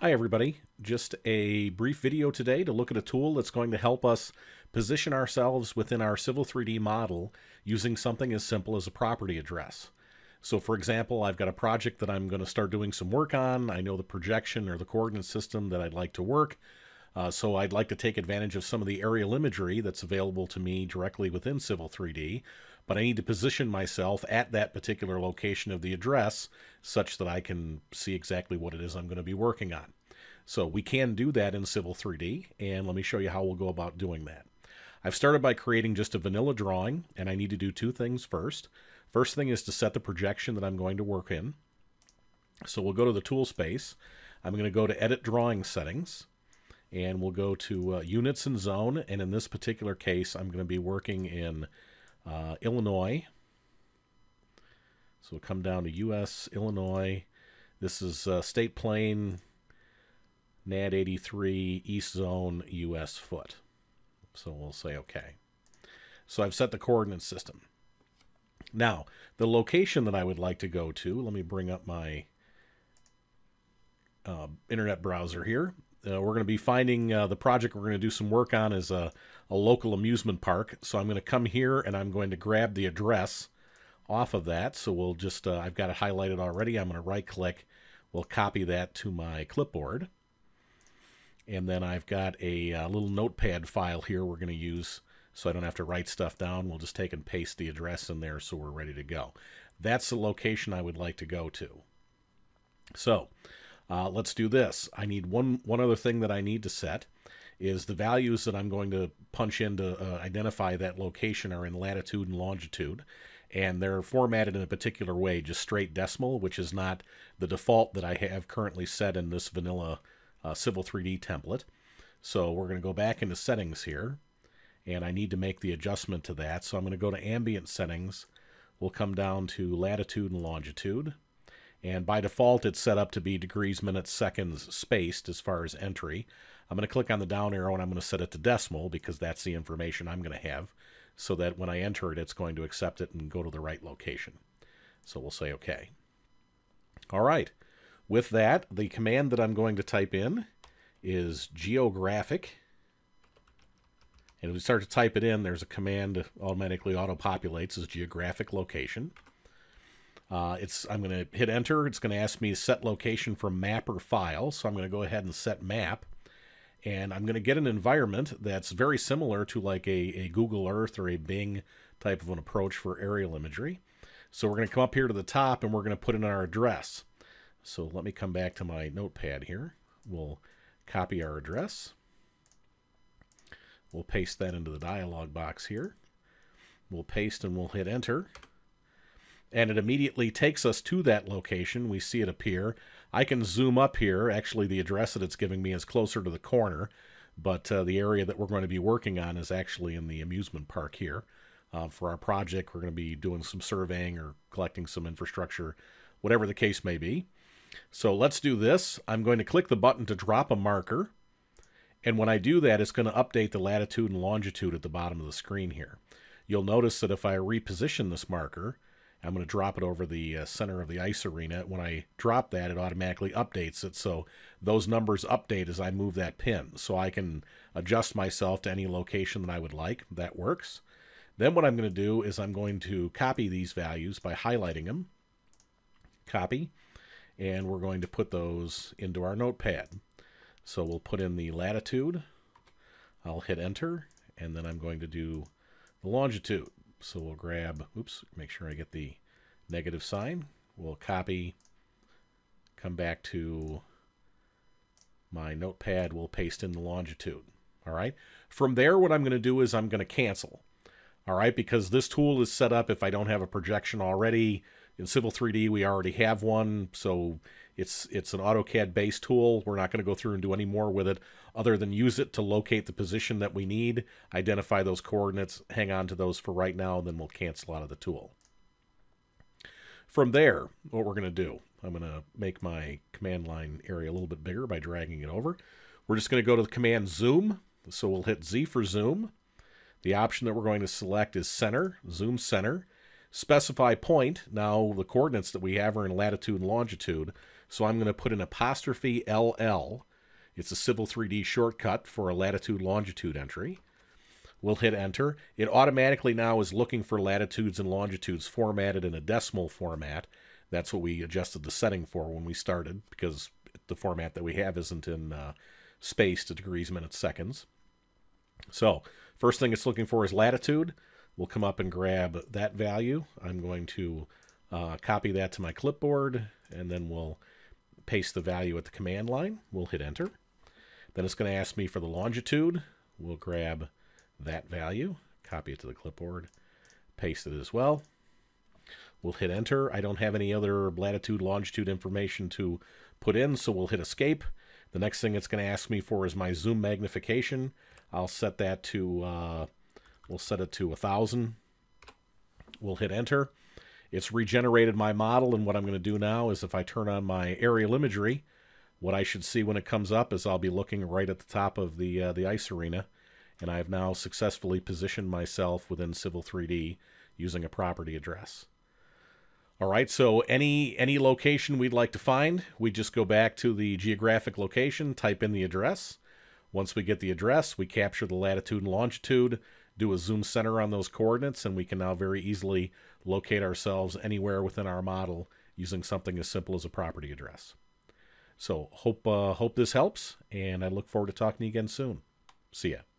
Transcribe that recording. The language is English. Hi everybody, just a brief video today to look at a tool that's going to help us position ourselves within our Civil 3D model using something as simple as a property address. So for example, I've got a project that I'm going to start doing some work on. I know the projection or the coordinate system that I'd like to work, so I'd like to take advantage of some of the aerial imagery that's available to me directly within Civil 3D, but I need to position myself at that particular location of the address such that I can see exactly what it is I'm going to be working on. So we can do that in Civil 3D, and let me show you how we'll go about doing that. I've started by creating just a vanilla drawing, and I need to do two things first. First thing is to set the projection that I'm going to work in. So we'll go to the tool space. I'm going to go to Edit Drawing Settings, and we'll go to Units and Zone, and in this particular case, I'm going to be working in Illinois. So we'll come down to U.S., Illinois. This is State Plane, NAD 83, East Zone, U.S. foot. So we'll say OK. So I've set the coordinate system. Now, the location that I would like to go to, let me bring up my internet browser here. We're going to be finding the project we're going to do some work on is a local amusement park. So I'm going to come here and I'm going to grab the address off of that. So we'll just, I've got it highlighted already. I'm going to right click. We'll copy that to my clipboard. And then I've got a little notepad file here we're going to use so I don't have to write stuff down. We'll just take and paste the address in there so we're ready to go. That's the location I would like to go to. So let's do this. I need one other thing that I need to set is the values that I'm going to punch in to identify that location are in latitude and longitude. And they're formatted in a particular way, just straight decimal, which is not the default that I have currently set in this vanilla Civil 3D template. So we're going to go back into settings here, and I need to make the adjustment to that. So I'm going to go to ambient settings. We'll come down to latitude and longitude, and by default it's set up to be degrees, minutes, seconds spaced as far as entry. I'm going to click on the down arrow and I'm going to set it to decimal because that's the information I'm going to have so that when I enter it, it's going to accept it and go to the right location. So we'll say okay. All right. With that, the command that I'm going to type in is geographic. And if we start to type it in, there's a command that automatically auto-populates as geographic location. I'm going to hit enter. It's going to ask me to set location from map or file. So I'm going to go ahead and set map. And I'm going to get an environment that's very similar to like a Google Earth or a Bing type of an approach for aerial imagery. So we're going to come up here to the top and we're going to put in our address. So let me come back to my notepad here. We'll copy our address. We'll paste that into the dialog box here. We'll paste and we'll hit enter. And it immediately takes us to that location. We see it appear. I can zoom up here. Actually, the address that it's giving me is closer to the corner, but the area that we're going to be working on is actually in the amusement park here. For our project, we're going to be doing some surveying or collecting some infrastructure, whatever the case may be. So let's do this. I'm going to click the button to drop a marker. And when I do that, it's going to update the latitude and longitude at the bottom of the screen here. You'll notice that if I reposition this marker, I'm going to drop it over the center of the ice arena. When I drop that, it automatically updates it. So those numbers update as I move that pin. So I can adjust myself to any location that I would like. That works. Then what I'm going to do is I'm going to copy these values by highlighting them. Copy, and we're going to put those into our notepad. So we'll put in the latitude. I'll hit enter, and then I'm going to do the longitude. So we'll grab, oops, make sure I get the negative sign. We'll copy, come back to my notepad, we'll paste in the longitude. All right, from there what I'm going to do is I'm going to cancel. All right, because this tool is set up if I don't have a projection already. In Civil 3D, we already have one, so it's an AutoCAD-based tool. We're not going to go through and do any more with it other than use it to locate the position that we need, identify those coordinates, hang on to those for right now, and then we'll cancel out of the tool. From there, what we're going to do, I'm going to make my command line area a little bit bigger by dragging it over. We're just going to go to the command zoom, so we'll hit Z for zoom. The option that we're going to select is center, zoom center. Specify point. Now the coordinates that we have are in latitude and longitude. So I'm going to put an apostrophe LL. It's a Civil 3D shortcut for a latitude-longitude entry. We'll hit enter. It automatically now is looking for latitudes and longitudes formatted in a decimal format. That's what we adjusted the setting for when we started, because the format that we have isn't in space to degrees, minutes, seconds. So first thing it's looking for is latitude. We'll come up and grab that value. I'm going to copy that to my clipboard, and then we'll paste the value at the command line. We'll hit enter. Then it's going to ask me for the longitude. We'll grab that value, copy it to the clipboard, paste it as well. We'll hit enter. I don't have any other latitude, longitude information to put in, so we'll hit escape. The next thing it's going to ask me for is my zoom magnification. I'll set that to, we'll set it to 1,000. We'll hit enter. It's regenerated my model, and what I'm going to do now is if I turn on my aerial imagery, what I should see when it comes up is I'll be looking right at the top of the ice arena, and I have now successfully positioned myself within Civil 3D using a property address. All right, so any location we'd like to find, we just go back to the geographic location, type in the address. Once we get the address, we capture the latitude and longitude, do a zoom center on those coordinates, and we can now very easily locate ourselves anywhere within our model using something as simple as a property address. So hope this helps, and I look forward to talking to you again soon. See ya.